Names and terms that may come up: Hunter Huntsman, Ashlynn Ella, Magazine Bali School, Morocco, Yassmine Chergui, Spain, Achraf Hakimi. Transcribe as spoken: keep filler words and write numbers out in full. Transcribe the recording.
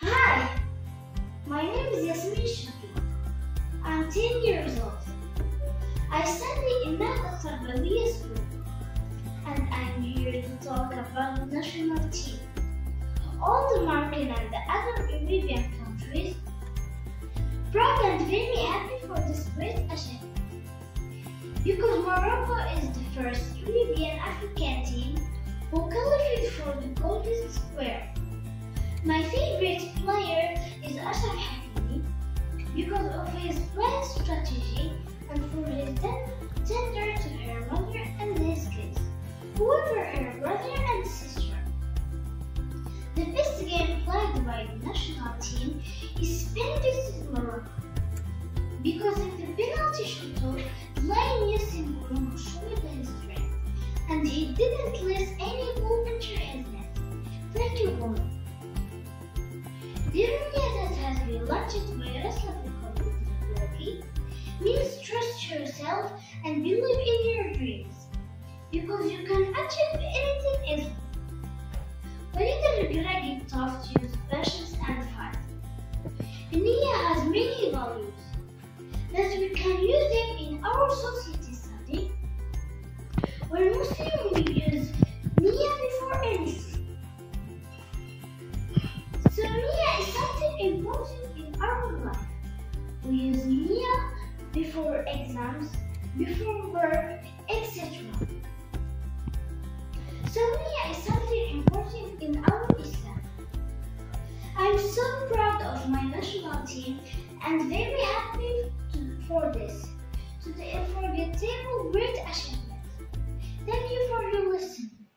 Hi, my name is Yassmine Chergui. I'm ten years old. I study in Magazine Bali School, and I'm here to talk about the national team. All the Moroccan and the other Arabian countries proud and very happy for this great achievement. Because Morocco is the first European African team who qualified for the Golden Square. My favorite player is Achraf Hakimi because of his playing strategy and for his tender to her mother and his kids, who were her brother and sister. The best game played by the national team is Spain versus Morocco because in the penalty shootout, and he didn't lose any ball into his net. Thank you all. The area that has been launched by Achraf Hakimi means trust yourself and believe in your dreams, because you can achieve anything easily. Magazine Bali taught you patience and fight. Nia has many values that we can use them in our society study. When Muslim, we use Nia before anything. So Nia is something important in our life. We use Nia before exams, before work, et cetera. So Nia is something important in our Islam. I'm so proud of my national team and very happy to, for this, to the unforgettable great achievement. Thank you for your listening.